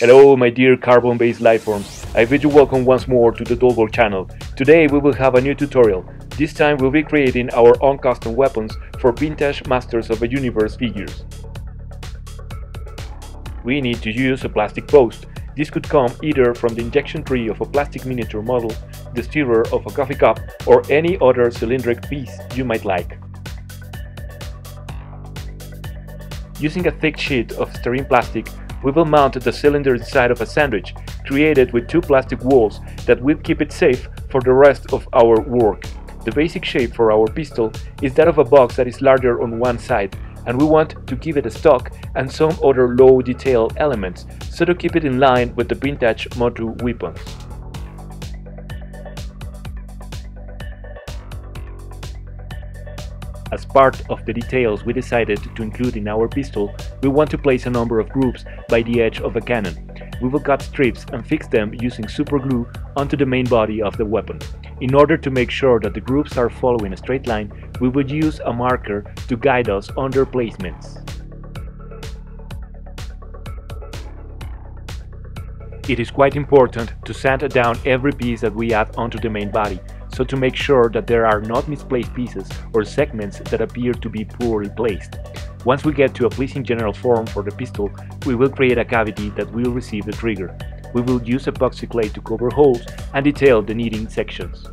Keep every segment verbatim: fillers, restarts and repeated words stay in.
Hello my dear carbon-based lifeforms, I bid you welcome once more to the Dolborg channel. Today we will have a new tutorial. This time we'll be creating our own custom weapons for vintage Masters of the Universe figures. We need to use a plastic post. This could come either from the injection tree of a plastic miniature model, the stirrer of a coffee cup, or any other cylindric piece you might like. Using a thick sheet of styrene plastic, we will mount the cylinder inside of a sandwich, created with two plastic walls that will keep it safe for the rest of our work. The basic shape for our pistol is that of a box that is larger on one side, and we want to give it a stock and some other low detail elements, so to keep it in line with the vintage Motu weapons. As part of the details we decided to include in our pistol, we want to place a number of groups by the edge of a cannon. We will cut strips and fix them using super glue onto the main body of the weapon. In order to make sure that the groups are following a straight line, we will use a marker to guide us on their placements. It is quite important to sand down every piece that we add onto the main body, so to make sure that there are not misplaced pieces or segments that appear to be poorly placed. Once we get to a pleasing general form for the pistol, we will create a cavity that will receive the trigger. We will use epoxy clay to cover holes and detail the needing sections.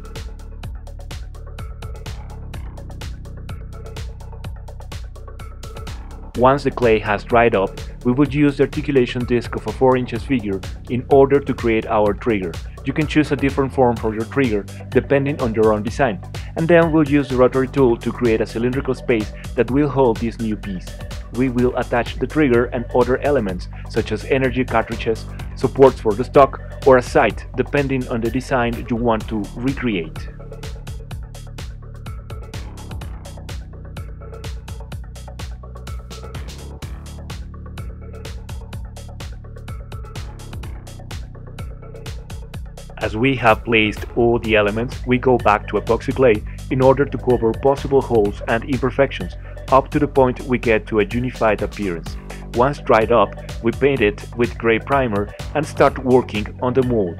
Once the clay has dried up, we will use the articulation disc of a four inch figure in order to create our trigger. You can choose a different form for your trigger, depending on your own design. And then we'll use the rotary tool to create a cylindrical space that will hold this new piece. We will attach the trigger and other elements, such as energy cartridges, supports for the stock, or a sight, depending on the design you want to recreate. As we have placed all the elements, we go back to epoxy clay in order to cover possible holes and imperfections up to the point we get to a unified appearance. Once dried up, we paint it with gray primer and start working on the mold.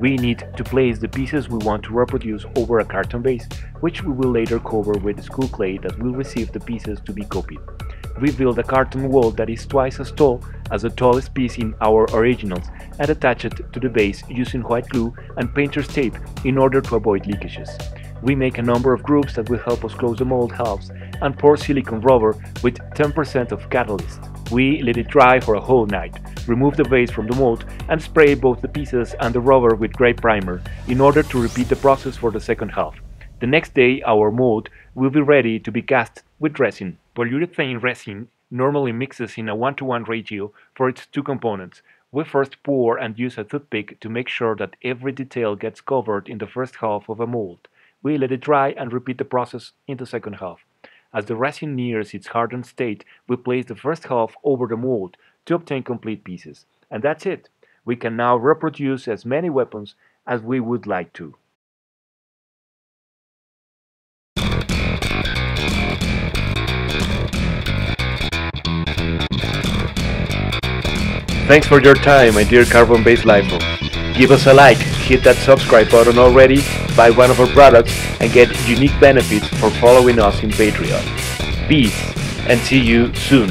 We need to place the pieces we want to reproduce over a carton base, which we will later cover with school clay that will receive the pieces to be copied. We build a carton wall that is twice as tall as the tallest piece in our originals and attach it to the base using white glue and painter's tape in order to avoid leakages. We make a number of groups that will help us close the mold halves and pour silicone rubber with ten percent of catalyst. We let it dry for a whole night, remove the base from the mold and spray both the pieces and the rubber with gray primer in order to repeat the process for the second half. The next day our mold will be ready to be cast with resin. Polyurethane resin normally mixes in a one to one ratio for its two components. We first pour and use a toothpick to make sure that every detail gets covered in the first half of a mold. We let it dry and repeat the process in the second half. As the resin nears its hardened state, we place the first half over the mold to obtain complete pieces. And that's it! We can now reproduce as many weapons as we would like to. Thanks for your time, my dear carbon-based lifeform. Give us a like, hit that subscribe button already, buy one of our products and get unique benefits for following us in Patreon. Peace, and see you soon!